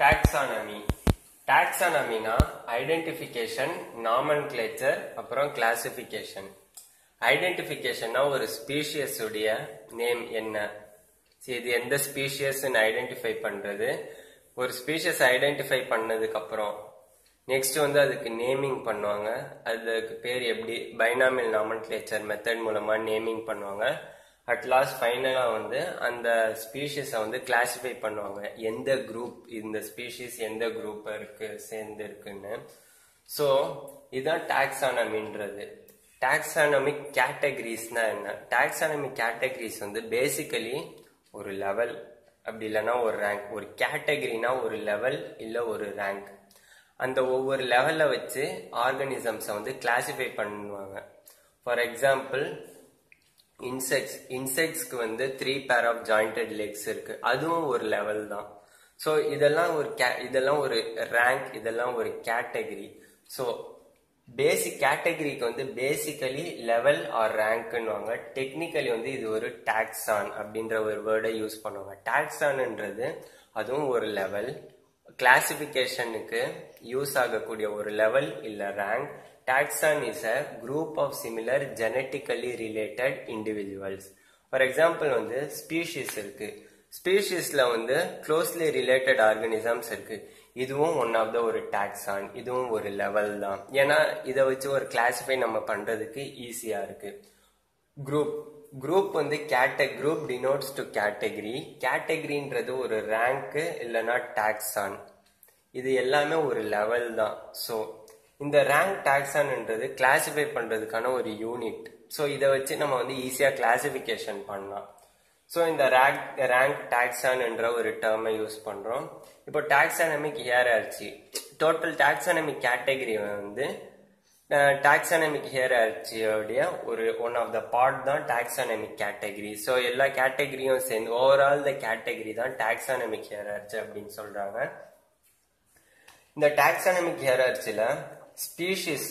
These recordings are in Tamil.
Taxonomy. Taxonomy na identification, nomenclature அப்புறம் classification. Identification na ஒரு species உடைய name என்ன, இது எந்த species னு identify பண்றது. ஒரு species identify பண்ணதுக்கு அப்புறம் next வந்து அதுக்கு naming பண்ணுவாங்க. அதுக்கு பேர் எப்படி binomial nomenclature method மூலமா naming பண்ணுவாங்க. At last finally வந்து அந்த species வந்து classify பண்ணுவாங்க. எந்த group இந்த species எந்த group இருக்கு சேர்ந்து இருக்குன்னு. So இதான் taxonomyன்றது. Taxonomic categories னா என்ன? Taxonomic categories வந்து basically ஒரு level அப்படி இல்லைன்னா ஒரு rank, ஒரு categoryனா ஒரு level இல்ல ஒரு rank. அந்த ஒவ்வொரு லெவல்ல வச்சு ஆர்கானிசம்ஸை வந்து கிளாசிஃபை பண்ணுவாங்க. ஃபார் எக்ஸாம்பிள் இன்செக்ட்ஸ், இன்செக்ட்ஸ்க்கு வந்து 3 pair ஆஃப் ஜாயிண்டட் லெக்ஸ் இருக்கு, அதுவும் ஒரு லெவல் தான். ஸோ இதெல்லாம் ஒரு ரேங்க், இதெல்லாம் ஒரு கேட்டகரி. ஸோ பேசிக் கேட்டகரிக்கு வந்து பேசிக்கலி லெவல் ஆர் ரேங்க்னுவாங்க. டெக்னிக்கலி வந்து இது ஒரு டாக்ஸான் அப்படின்ற ஒரு வேர்டை யூஸ் பண்ணுவாங்க. டாக்ஸான்ன்றது அதுவும் ஒரு லெவல், கிளாசிஃபிகேஷனுக்கு யூஸ் ஆகக்கூடிய ஒரு லெவல் இல்ல rank. Taxon is a group of similar genetically related individuals. For example வந்து ஸ்பீஷீஸ் இருக்கு, ஸ்பீஷீஸ்ல வந்து க்ளோஸ்லி ரிலேட்டட் ஆர்கானிசம்ஸ் இருக்கு, இதுவும் ஒன் ஆஃப் த ஒரு டாக்ஸான், இதுவும் ஒரு லெவல் தான். ஏன்னா இதை வச்சு ஒரு கிளாசிஃபை நம்ம பண்றதுக்கு ஈஸியா இருக்கு. குரூப் குரூப் வந்து குரூப் டினோட்ஸ் டு கேட்டகரி, கேட்டகரின்றது ஒரு ரேங்க் இல்லைன்னா டாக்ஸான், இது எல்லாமே ஒரு லெவல் தான். ஸோ இந்த ரேங்க் டாக்ஸான்ன்றது கிளாசிஃபை பண்றதுக்கான ஒரு யூனிட். ஸோ இதை வச்சு நம்ம வந்து ஈஸியா கிளாசிஃபிகேஷன் பண்ணலாம். ஸோ இந்த ரேங்க் டாக்ஸான்ன்ற ஒரு டேர்மை யூஸ் பண்றோம். இப்போ taxonomic hierarchy, total taxonomic category வந்து டாக்ஸானமிக் ஹியரார்ச்சியோடைய ஒரு ஒன் ஆஃப் த பார்ட் தான் டாக்ஸானமிக் கேட்டகரி. ஸோ எல்லா கேட்டகரியும் சேர்ந்து ஓவரால் த கேட்டகரி தான் டாக்ஸானமிக் ஹியரார்ச்சி அப்படின்னு சொல்றாங்க. இந்த டாக்ஸானமிக் ஹியரார்ச்சியில species,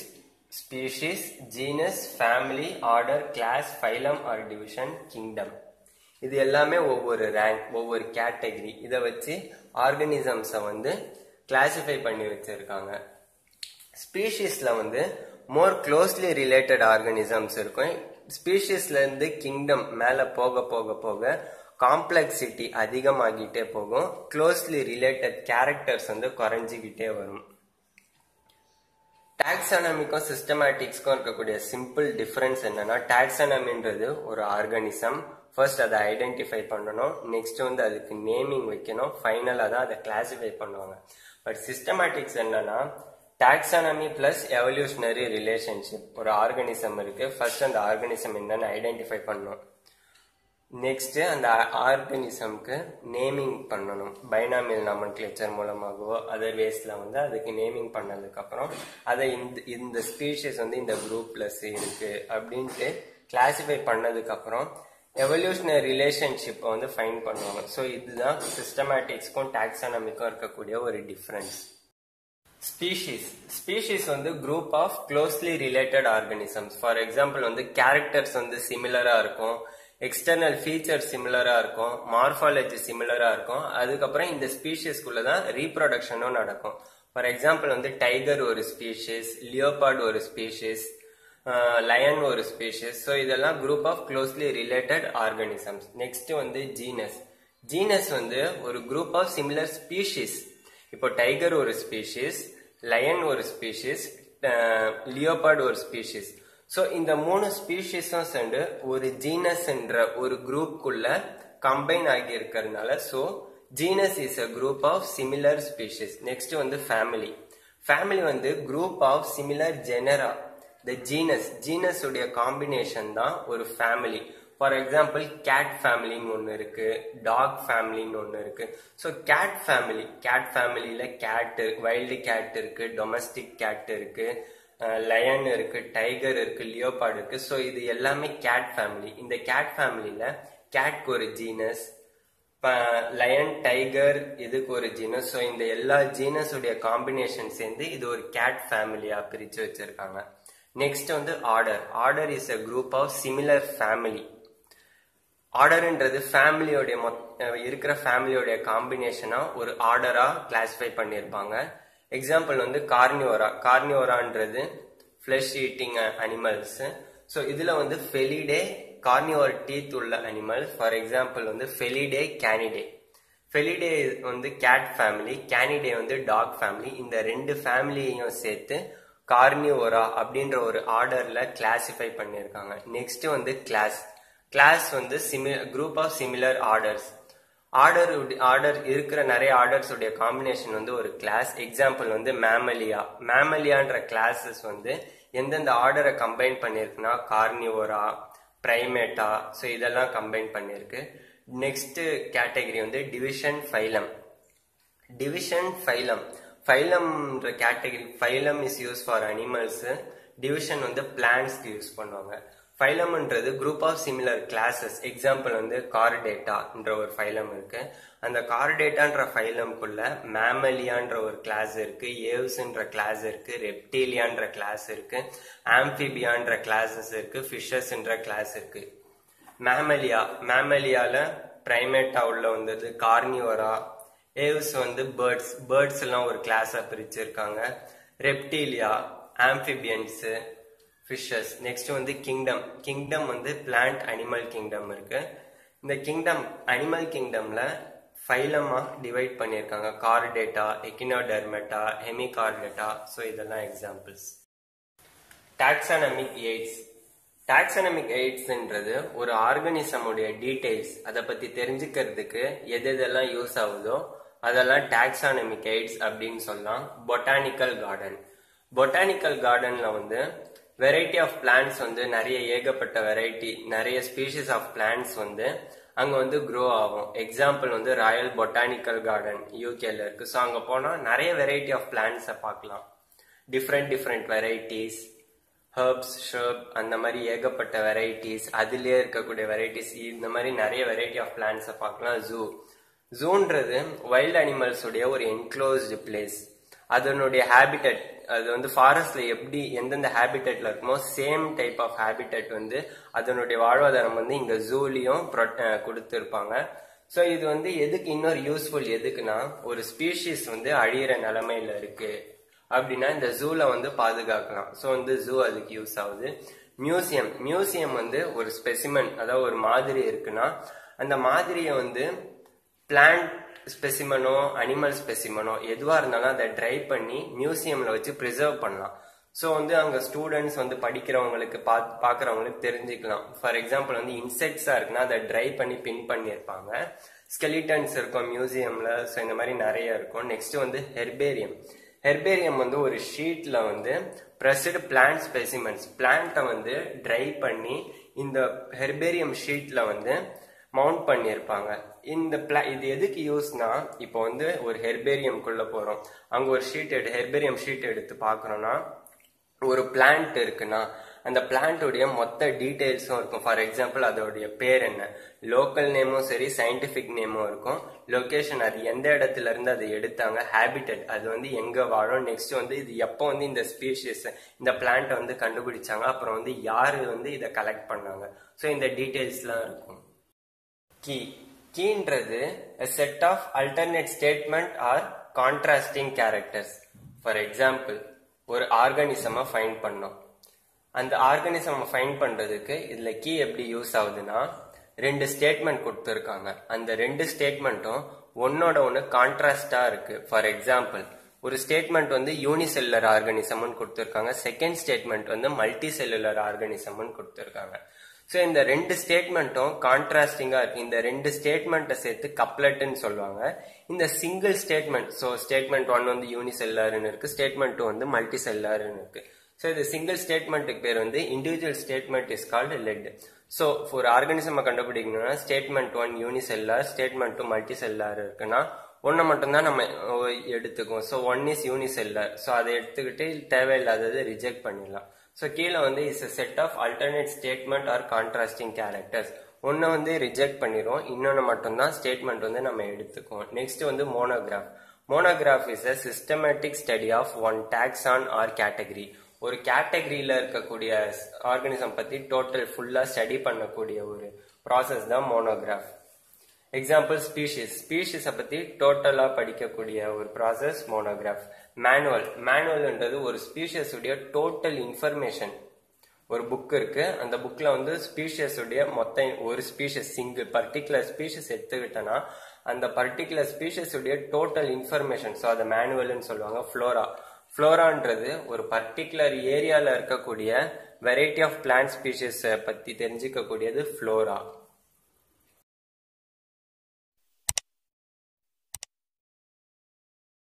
genus, family, order, class, phylum or division, kingdom, இது எல்லாமே ஒவ்வொரு ரேங்க், ஒவ்வொரு கேட்டகரி. இதை வச்சு ஆர்கானிசம்ஸை வந்து கிளாசிஃபை பண்ணி வச்சிருக்காங்க. ஸ்பீஷீஸ்ல வந்து மோர் க்ளோஸ்லி ரிலேட்டட் ஆர்கானிசம்ஸ் இருக்கும். ஸ்பீஷீஸ்ல இருந்து கிங்டம் மேல போக போக போக காம்ப்ளெக்சிட்டி அதிகமாகிட்டே போகும், க்ளோஸ்லி ரிலேட்டட் கேரக்டர்ஸ் வந்து குறைஞ்சிக்கிட்டே வரும். டாக்ஸானமிக்கும் சிஸ்டமேட்டிக்ஸ்க்கும் இருக்கக்கூடிய சிம்பிள் டிஃபரன்ஸ் என்னன்னா, டாக்ஸானமின்றது ஒரு ஆர்கானிசம், ஃபர்ஸ்ட் அதை ஐடென்டிஃபை பண்ணணும், நெக்ஸ்ட் வந்து அதுக்கு நேமிங் வைக்கணும், ஃபைனலா தான் அதை கிளாசிஃபை பண்ணுவாங்க. பட் சிஸ்டமேட்டிக்ஸ் என்னன்னா, டாக்ஸானமி பிளஸ் எவல்யூஷனரி ரிலேஷன்ஷிப். ஒரு ஆர்கானிசம் இருக்கு, ஃபர்ஸ்ட் அந்த ஆர்கானிசம் என்னன்னு ஐடென்டிஃபை பண்ணணும், நெக்ஸ்ட் அந்த ஆர்கானிசம்க்கு நேமிங் பண்ணணும், பைனாமியல் நாமன்கிளேச்சர் மூலமாகவோ அதர் வேஸ்ல வந்து அதுக்கு நேமிங் பண்ணதுக்கு அப்புறம் அதை இந்த ஸ்பீஷீஸ் வந்து இந்த குரூப்ல இருக்கு அப்படின்ட்டு கிளாசிஃபை பண்ணதுக்கு அப்புறம் எவல்யூஷனரி ரிலேஷன்ஷிப்பை வந்து ஃபைண்ட் பண்ணுவாங்க. ஸோ இதுதான் சிஸ்டமேட்டிக்ஸ்க்கும் டாக்ஸானமிக்கும் இருக்கக்கூடிய ஒரு டிஃபரன்ஸ். ஸ்பீஷீஸ் வந்து group of closely related organisms. For example வந்து கேரக்டர்ஸ் வந்து சிமிலரா இருக்கும், எக்ஸ்டர்னல் ஃபீச்சர் சிமிலரா இருக்கும், மார்ஃபாலஜி சிமிலரா இருக்கும், அதுக்கப்புறம் இந்த ஸ்பீஷீஸ்க்குள்ளதான் ரீப்ரொடக்ஷனும் நடக்கும். ஃபார் எக்ஸாம்பிள் வந்து டைகர் ஒரு ஸ்பீஷீஸ், லியோபார்ட் ஒரு ஸ்பீஷீஸ், லயன் ஒரு ஸ்பீஷீஸ். ஸோ இதெல்லாம் group of closely related organisms. Next வந்து ஜீனஸ் வந்து ஒரு குரூப் ஆஃப் சிமிலர் ஸ்பீஷீஸ். இப்போ டைகர் ஒரு ஸ்பீஷீஸ், லயன் ஒரு ஸ்பீஷீஸ், லியோபார்ட் ஒரு ஸ்பீஷீஸ். ஸோ இந்த 3 ஸ்பீஷீஸும் சேர்ந்து ஒரு ஜீனஸ்ன்ற ஒரு குரூப்புக்குள்ள கம்பைன் ஆகி இருக்கிறதுனால so genus is a group of similar species. Next வந்து ஃபேமிலி வந்து group of similar genera. The genus உடைய காம்பினேஷன் தான் ஒரு ஃபேமிலி. ஃபார் எக்ஸாம்பிள் கேட் ஃபேமிலின்னு ஒன்று இருக்கு, டாக் ஃபேமிலின்னு ஒன்று இருக்கு. ஸோ கேட் ஃபேமிலியில கேட்டு, வைல்டு கேட் இருக்கு, டொமஸ்டிக் கேட் இருக்கு, லயன் இருக்கு, டைகர் இருக்கு, லியோபார்டு இருக்கு. ஸோ இது எல்லாமே கேட் ஃபேமிலி. இந்த கேட் ஃபேமிலியில கேட்க்கு ஒரு ஜீனஸ், லயன் டைகர் இதுக்கு ஒரு ஜீனஸ். ஸோ இந்த எல்லா ஜீனஸ் உடைய காம்பினேஷன் சேர்ந்து இது ஒரு கேட் ஃபேமிலியா பிரிச்சு வச்சிருக்காங்க. நெக்ஸ்ட் வந்து order. Order is a group of similar family. ஆர்டர்ன்றது ஃபேமிலியோட இருக்கிற ஃபேமிலியோட காம்பினேஷனா ஒரு ஆர்டரா கிளாஸிஃபை பண்ணியிருப்பாங்க. எக்ஸாம்பிள் வந்து கார்னிவோரா. கார்னிவோரான்றது ஃபிளஷ் ஈட்டிங் அனிமல்ஸ். ஸோ இதுல வந்து ஃபெலிடே கார்னிவோர் டீத் உள்ள அனிமல்ஸ். ஃபார் எக்ஸாம்பிள் வந்து ஃபெலிடே, கேனிடே. ஃபெலிடே வந்து கேட் ஃபேமிலி, கேனிடே வந்து டாக் ஃபேமிலி. இந்த ரெண்டு ஃபேமிலியையும் சேர்த்து கார்னிவோரா அப்படின்ற ஒரு ஆர்டர்ல கிளாஸிஃபை பண்ணியிருக்காங்க. நெக்ஸ்ட் வந்து கிளாஸ். கிளாஸ் வந்து group of similar orders. Order இருக்கிற நிறைய ஆர்டர்ஸ் உடைய காம்பினேஷன் வந்து ஒரு கிளாஸ். எக்ஸாம்பிள் வந்து மேமலியா. மேமலியான்ற கிளாஸஸ் வந்து எந்தெந்த ஆர்டரை கம்பைன் பண்ணியிருக்குன்னா கார்னிவோரா, பிரைமேட்டா, ஸோ இதெல்லாம் கம்பைன் பண்ணியிருக்கு. நெக்ஸ்ட் கேட்டகரி வந்து டிவிஷன் ஃபைலம். Division phylum. ஃபைலம்ன்ற category, phylum is use for animals. Division வந்து பிளான்ட்ஸ்க்கு யூஸ் பண்ணுவாங்க. ஃபைலம்ன்றது group of similar classes. Example வந்து கார்டேட்டான்ற ஒரு ஃபைலம் இருக்கு. அந்த கார்டேட்டான்ற ஃபைலம்குள்ள மேமலியான்ற ஒரு கிளாஸ் இருக்கு, ஏவ்ஸ்ன்ற கிளாஸ் இருக்கு, ரெப்டீலியான்ற கிளாஸ் இருக்கு, ஆம்பிபியான்ற கிளாஸஸ் இருக்கு, ஃபிஷஸ்ன்ற கிளாஸ் இருக்கு. மேமலியால பிரைமேட்டா உள்ள வந்தது கார்னிவோரா. ஏவ்ஸ் வந்து பேர்ட்ஸ். பேர்ட்ஸ் எல்லாம் ஒரு கிளாஸா பிரிச்சிருக்காங்க. Reptilia, amphibians, fishes. நெக்ஸ்ட் வந்து கிங்டம். கிங்டம் வந்து பிளான்ட் அனிமல் கிங்டம் இருக்கு. இந்த கிங்டம், அனிமல் கிங்டம்ல ஃபைலமா டிவைட் பண்ணியிருக்காங்க. கார்டேட்டா, எக்கினோடெர்மேட்டா, ஹெமிகார்டேட்டா, ஸோ இதெல்லாம் எக்ஸாம்பிள்ஸ். Taxonomic aids. டாக்சானமிக் எய்ட்ஸ்ன்றது ஒரு ஆர்கனிசமுடைய டீடைல்ஸ், அதை பத்தி தெரிஞ்சுக்கிறதுக்கு எது எதெல்லாம் யூஸ் ஆகுதோ அதெல்லாம் டாக்சானமிக் எய்ட்ஸ் அப்படின்னு சொல்லலாம். Botanical garden. பொட்டானிக்கல் கார்டன்ல வந்து வெரைட்டி ஆஃப் பிளான்ட்ஸ் வந்து நிறைய, ஏகப்பட்ட வெரைட்டி, நிறைய ஸ்பீஷிஸ் ஆஃப் பிளான்ட்ஸ் வந்து அங்கே வந்து க்ரோ ஆகும். எக்ஸாம்பிள் வந்து ராயல் பொட்டானிக்கல் கார்டன் யூகேல இருக்கு. ஸோ அங்கே போனால் நிறைய வெரைட்டி ஆஃப் பிளான்ட்ஸை பார்க்கலாம். டிஃப்ரெண்ட் வெரைட்டிஸ், ஹெர்ப்ஸ், ஷர்ப், அந்த மாதிரி ஏகப்பட்ட வெரைட்டிஸ், அதுலேயே இருக்கக்கூடிய வெரைட்டிஸ், இந்த மாதிரி நிறைய வெரைட்டி ஆஃப் பிளான்ட்ஸை பார்க்கலாம். ஜூன்றது வைல்டு அனிமல்ஸுடைய ஒரு என்க்ளோஸ்டு பிளேஸ். அதனுடைய ஹேபிட்டட், அது வந்து ஃபாரஸ்ட்ல எப்படி எந்தெந்த ஹேபிட்டட்ல இருக்குமோ சேம் டைப் ஆஃப் ஹேபிட்டட் வந்து அதனுடைய வாழ்வாதாரம் வந்து இங்க ஜூலையும் கொடுத்துருப்பாங்க. ஸோ இது வந்து எதுக்கு இன்னொரு யூஸ்ஃபுல், எதுக்குன்னா ஒரு ஸ்பீஷிஸ் வந்து அழியிற நிலைமையில இருக்கு அப்படின்னா இந்த ஜூல வந்து பாதுகாக்கலாம். ஸோ வந்து ஜூ அதுக்கு யூஸ் ஆகுது. மியூசியம். மியூசியம் வந்து ஒரு ஸ்பெசிமன், அதாவது ஒரு மாதிரி இருக்குன்னா அந்த மாதிரியை வந்து பிளான்ட் ஸ்பெசிமனோ அனிமல் ஸ்பெசிமனோ எதுவாக இருந்தாலும் அதை ட்ரை பண்ணி மியூசியமில் வச்சு ப்ரிசர்வ் பண்ணலாம். ஸோ வந்து அங்கே ஸ்டூடெண்ட்ஸ் வந்து படிக்கிறவங்களுக்கு பார்க்குறவங்களுக்கு தெரிஞ்சுக்கலாம். ஃபார் எக்ஸாம்பிள் வந்து இன்செக்ட்ஸாக இருக்குன்னா அதை ட்ரை பண்ணி பின் பண்ணியிருப்பாங்க. ஸ்கெலிட்டன்ஸ் இருக்கும் மியூசியமில். ஸோ இந்த மாதிரி நிறைய இருக்கும். நெக்ஸ்ட் வந்து ஹெர்பேரியம். ஹெர்பேரியம் வந்து ஒரு ஷீட்டில் வந்து ப்ரெஸ்டு பிளான்ட் ஸ்பெசிமென்ஸ், பிளான்ட்டை வந்து ட்ரை பண்ணி இந்த ஹெர்பேரியம் ஷீட்டில் வந்து மவுண்ட் பண்ணியிருப்பாங்க. இது எதுக்கு யூஸ்னா, இப்போ வந்து ஒரு ஹெர்பேரியம்குள்ள போறோம், அங்க ஒரு ஹெர்பேரியம் ஷீட் எடுத்து பாக்குறோம்னா ஒரு பிளான்ட் இருக்குன்னா அந்த பிளான்ட்டுடைய மொத்த டீடைல்ஸும் இருக்கும். ஃபார் எக்ஸாம்பிள் அதோடைய பேர் என்ன, லோக்கல் நேமும் சரி சயின்டிஃபிக் நேமும் இருக்கும், லொக்கேஷன், அது எந்த இடத்துல இருந்து அதை எடுத்தாங்க, ஹேபிட்டட், அது வந்து எங்க வாழும், நெக்ஸ்ட் வந்து இது எப்போ வந்து இந்த ஸ்பீஷிஸ் இந்த பிளான்ட்டை வந்து கண்டுபிடிச்சாங்க, அப்புறம் வந்து யாரு வந்து இதை கலெக்ட் பண்ணாங்க, ஸோ இந்த டீடைல்ஸ்லாம் இருக்கும். கீ. கீன்றது a set of alternate statement or contrasting characters. For example, ஒரு ஆர்கானிசமா ஃபைண்ட் பண்ணோம். அந்த ஆர்கானிசம் ஃபைண்ட் பண்றதுக்கு இதுல கீ எப்படி யூஸ் ஆகுதுன்னா, ரெண்டு ஸ்டேட்மெண்ட் கொடுத்துருக்காங்க, அந்த ரெண்டு ஸ்டேட்மெண்ட்டும் ஒன்னோட ஒன்று கான்ட்ராஸ்டா இருக்கு. ஃபார் எக்ஸாம்பிள் ஒரு ஸ்டேட்மெண்ட் வந்து யூனிசெல்லுலர் ஆர்கானிசம்னு கொடுத்துருக்காங்க, செகண்ட் ஸ்டேட்மெண்ட் வந்து மல்டி செல்லுலர் ஆர்கானிசம்னு கொடுத்துருக்காங்க. ஸோ இந்த ரெண்டு ஸ்டேட்மெண்ட்டும் கான்ட்ராஸ்டிங்காக இருக்கு. இந்த ரெண்டு ஸ்டேட்மெண்ட்டை சேர்த்து கப்லெட்டுன்னு சொல்லுவாங்க. இந்த single statement, so statement one வந்து யூனிசெல்லாருன்னு இருக்கு, ஸ்டேட்மெண்ட் டூ வந்து மல்டி செல்லாருன்னு இருக்கு. ஸோ இது சிங்கிள் ஸ்டேட்மெண்ட்டுக்கு பேர் வந்து individual statement is called let. So ஒரு ஆர்கானிசமை கண்டுபிடிக்கணும்னா statement one unicellular, statement two multicellular இருக்குன்னா ஒன்றை மட்டும்தான் நம்ம எடுத்துக்குவோம். So one is unicellular, so அதை எடுத்துக்கிட்டு தேவையில்லாததை ரிஜெக்ட் பண்ணிடலாம். ஸோ கீழே வந்து is a set of alternate statement or contrasting characters, ஒன்று வந்து ரிஜெக்ட் பண்ணிடுவோம், இன்னொன்று மட்டும்தான் ஸ்டேட்மெண்ட் வந்து நம்ம எடுத்துக்குவோம். நெக்ஸ்ட் வந்து monograph. Monograph is a systematic study of one taxon or category. ஒரு கேட்டகரியில இருக்கக்கூடிய ஆர்கானிசம் பத்தி டோட்டல் ஃபுல்லா ஸ்டடி பண்ணக்கூடிய ஒரு ப்ராசஸ் தான் மோனோகிராஃப். எக்ஸாம்பிள் ஸ்பீஷிஸ், ஸ்பீஷிஸை பத்தி டோட்டலா படிக்கக்கூடிய ஒரு ப்ராசஸ் மோனோகிராஃப். மேனுவல், மேனுவல்ன்றது ஒரு ஸ்பீஷிஸ் உடைய டோட்டல் இன்ஃபர்மேஷன். ஒரு புக் இருக்கு, அந்த புக்ல வந்து ஸ்பீஷிஸ் உடைய மொத்தம் ஒரு ஸ்பீஷிஸ் சிங்கிள் பர்டிகுலர் ஸ்பீஷிஸ் எடுத்துக்கிட்டோம்னா அந்த பர்டிகுலர் ஸ்பீஷிஸ் உடைய டோட்டல் இன்ஃபர்மேஷன். ஸோ அதை மேனுவல்னு சொல்லுவாங்க. ஃப்ளோரா, ஃப்ளோரான்றது ஒரு பர்டிகுலர் ஏரியாவில் இருக்கக்கூடிய வெரைட்டி ஆஃப் பிளான்ட் ஸ்பீஷிஸை பற்றி தெரிஞ்சிக்கக்கூடியது ஃப்ளோரா.